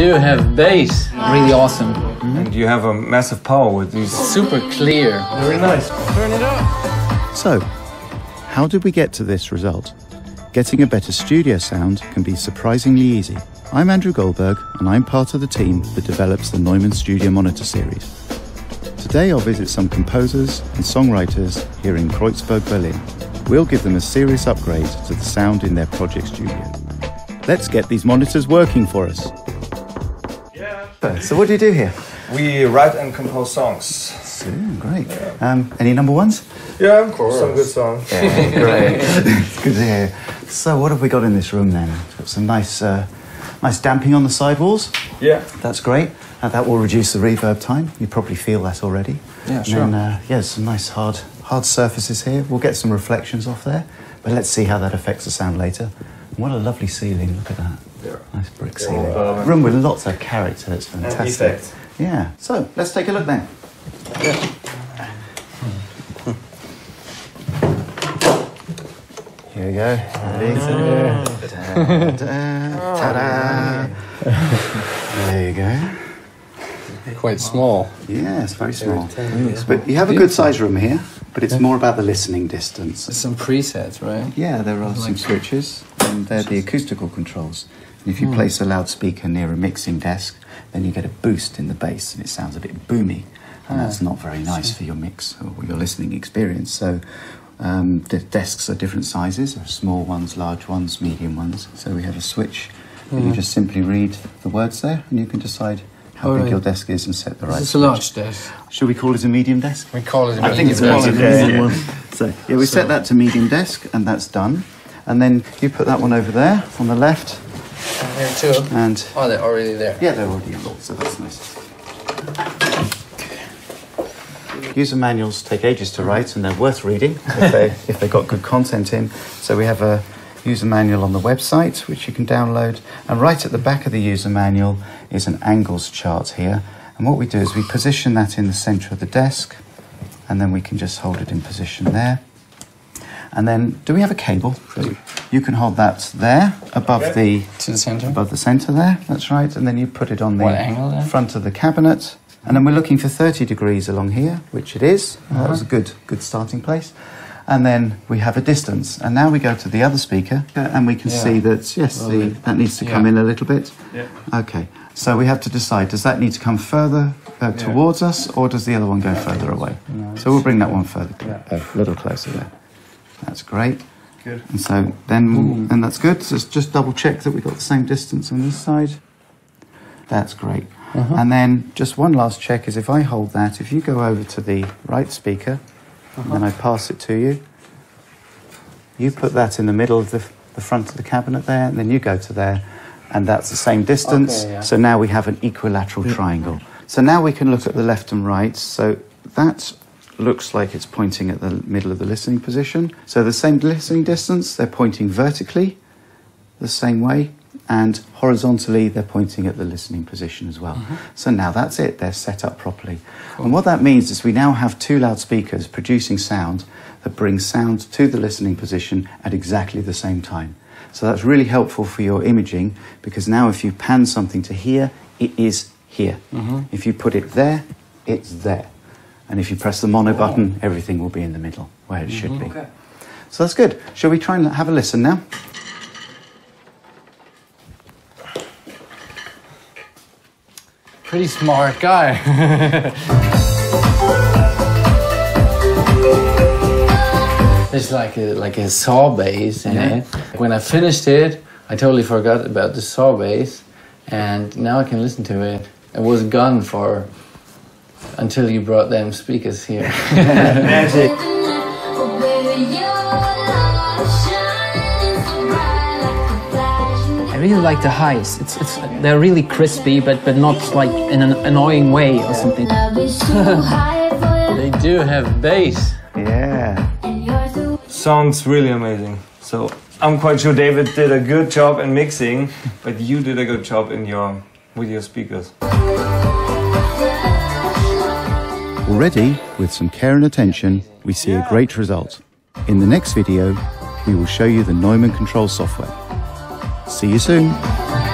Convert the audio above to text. do have bass. Really awesome. Mm-hmm. And you have a massive power with these. Super clear. Very nice. Turn it up. So, how did we get to this result? Getting a better studio sound can be surprisingly easy. I'm Andrew Goldberg, and I'm part of the team that develops the Neumann Studio Monitor series. Today I'll visit some composers and songwriters here in Kreuzberg, Berlin. We'll give them a serious upgrade to the sound in their project studio. Let's get these monitors working for us. Yeah. So what do you do here? We write and compose songs. So, great. Yeah. Any number ones? Yeah, of course. Some good songs. Yeah, great. It's good to hear. So what have we got in this room then? It's got some nice... nice damping on the side walls. Yeah. That's great. That will reduce the reverb time. You probably feel that already. Yeah, and sure. And then, yeah, some nice hard surfaces here. We'll get some reflections off there, but let's see how that affects the sound later. And what a lovely ceiling. Look at that. Yeah. Nice brick ceiling. Yeah. Room with lots of character. It's fantastic. And yeah. So, let's take a look then. Yeah. Here we go. There you go. Quite small. Yeah, it's very small. But you have a good size room here, but it's more about the listening distance. There's some presets, right? Yeah, there are some switches, and they're the acoustical controls. And if you place a loudspeaker near a mixing desk, then you get a boost in the bass, and it sounds a bit boomy. And that's not very nice for your mix or your listening experience. So. The desks are different sizes, small ones, large ones, medium ones. So we have a switch, and you just simply read the words there, and you can decide how big your desk is and set the right switch. It's a large desk. Should we call it a medium desk? We call it a medium desk. I think it's called a medium one. So, yeah, we set that to medium desk, and that's done. And then you put that one over there, on the left. And here too. And oh, they're already there. Yeah, they're already enrolled, so that's nice. User manuals take ages to write, and they're worth reading if they got good content in. So we have a user manual on the website, which you can download. And right at the back of the user manual is an angles chart here. And what we do is we position that in the center of the desk, and then we can just hold it in position there. And then, do we have a cable? Sure. You can hold that there, above the center. Above the center there, that's right. And then you put it on the front of the cabinet. And then we're looking for 30 degrees along here, which it is. That was a good starting place. And then we have a distance. And now we go to the other speaker, and we can see that, yes, that needs to come in a little bit. Yeah. Okay, so we have to decide, does that need to come further towards us, or does the other one go further away? No, so we'll bring that one further, a little closer there. That's great. Good. And so then, and that's good. So let's just double check that we've got the same distance on this side. That's great. And then just one last check is if I hold that, if you go over to the right speaker, and then I pass it to you, you put that in the middle of the front of the cabinet there, and then you go to there, and that's the same distance. Okay, yeah. So now we have an equilateral triangle. So now we can look at the left and right. So that looks like it's pointing at the middle of the listening position. So the same listening distance, they're pointing vertically the same way. And horizontally, they're pointing at the listening position as well. So now that's it, they're set up properly. Cool. And what that means is we now have two loudspeakers producing sound that brings sound to the listening position at exactly the same time. So that's really helpful for your imaging, because now if you pan something to here, it is here. If you put it there, it's there. And if you press the mono button, everything will be in the middle, where it should be. Okay. So that's good. Shall we try and have a listen now? Pretty smart guy. It's like a saw bass in it. When I finished it, I totally forgot about the saw bass, and now I can listen to it. It was gone until you brought them speakers here. Magic. I really like the highs. It's they're really crispy, but not like in an annoying way or something. They do have bass. Yeah. Sounds really amazing. So I'm quite sure David did a good job in mixing, but you did a good job in with your speakers. Already, with some care and attention, we see a great result. In the next video, we will show you the Neumann control software. See you soon.